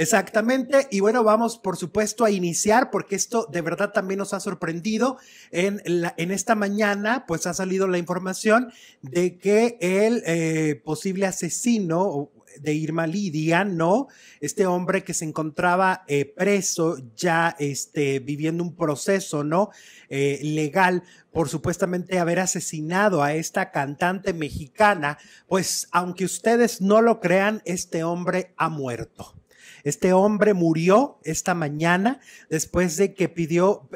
Exactamente, y bueno, vamos por supuesto a iniciar porque esto de verdad también nos ha sorprendido. En esta mañana pues ha salido la información de que el posible asesino de Yrma Lydya, ¿no? Este hombre que se encontraba preso ya viviendo un proceso, ¿no? Legal por supuestamente haber asesinado a esta cantante mexicana, pues aunque ustedes no lo crean, este hombre ha muerto. Este hombre murió esta mañana después de que pidió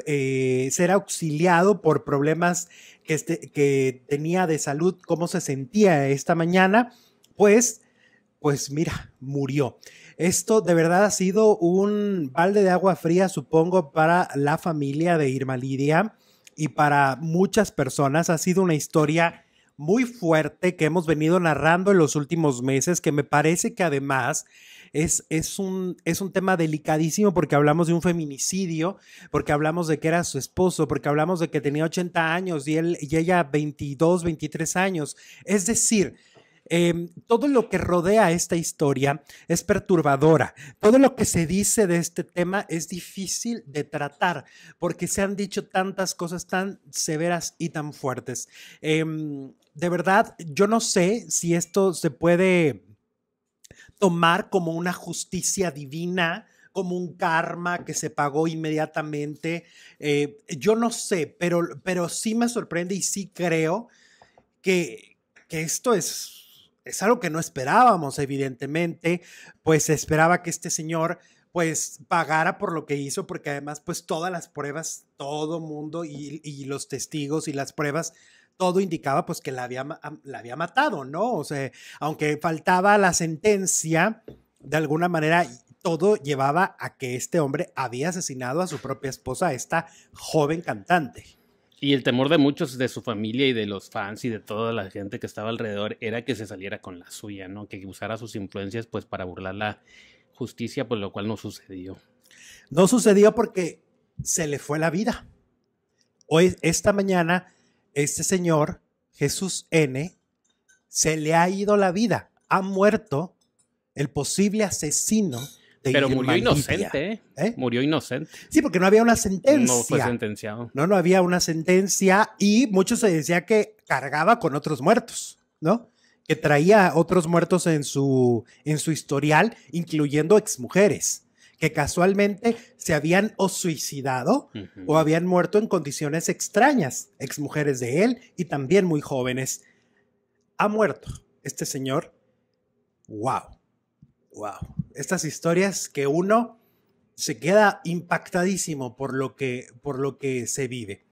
ser auxiliado por problemas que tenía de salud, cómo se sentía esta mañana, pues mira, murió. Esto de verdad ha sido un balde de agua fría, supongo, para la familia de Yrma Lydya y para muchas personas. Ha sido una historia muy fuerte que hemos venido narrando en los últimos meses, que me parece que además es un tema delicadísimo porque hablamos de un feminicidio, porque hablamos de que era su esposo, porque hablamos de que tenía 80 años y ella 22, 23 años. Es decir, todo lo que rodea esta historia es perturbadora. Todo lo que se dice de este tema es difícil de tratar porque se han dicho tantas cosas tan severas y tan fuertes. De verdad, yo no sé si esto se puede tomar como una justicia divina, como un karma que se pagó inmediatamente. Yo no sé, pero sí me sorprende y sí creo que esto es algo que no esperábamos, evidentemente. Pues se esperaba que este señor pues pagara por lo que hizo, porque además pues todas las pruebas, todo mundo y los testigos y las pruebas, todo indicaba pues que la había matado, ¿no? O sea, aunque faltaba la sentencia, de alguna manera todo llevaba a que este hombre había asesinado a su propia esposa, esta joven cantante. Y el temor de muchos, de su familia y de los fans y de toda la gente que estaba alrededor, era que se saliera con la suya, ¿no? Que usara sus influencias pues para burlar la justicia, pues lo cual no sucedió. No sucedió porque se le fue la vida. Hoy, esta mañana, este señor, Jesús N., se le ha ido la vida. Ha muerto el posible asesino de Yrma Lydya. Pero murió inocente, ¿eh? Murió inocente. Sí, porque no había una sentencia. No fue sentenciado. No había una sentencia y mucho se decía que cargaba con otros muertos, ¿no? Que traía otros muertos en su historial, incluyendo exmujeres, que casualmente se habían o suicidado o habían muerto en condiciones extrañas, exmujeres de él y también muy jóvenes. Ha muerto este señor. ¡Wow! ¡Wow! Estas historias que uno se queda impactadísimo por lo que se vive.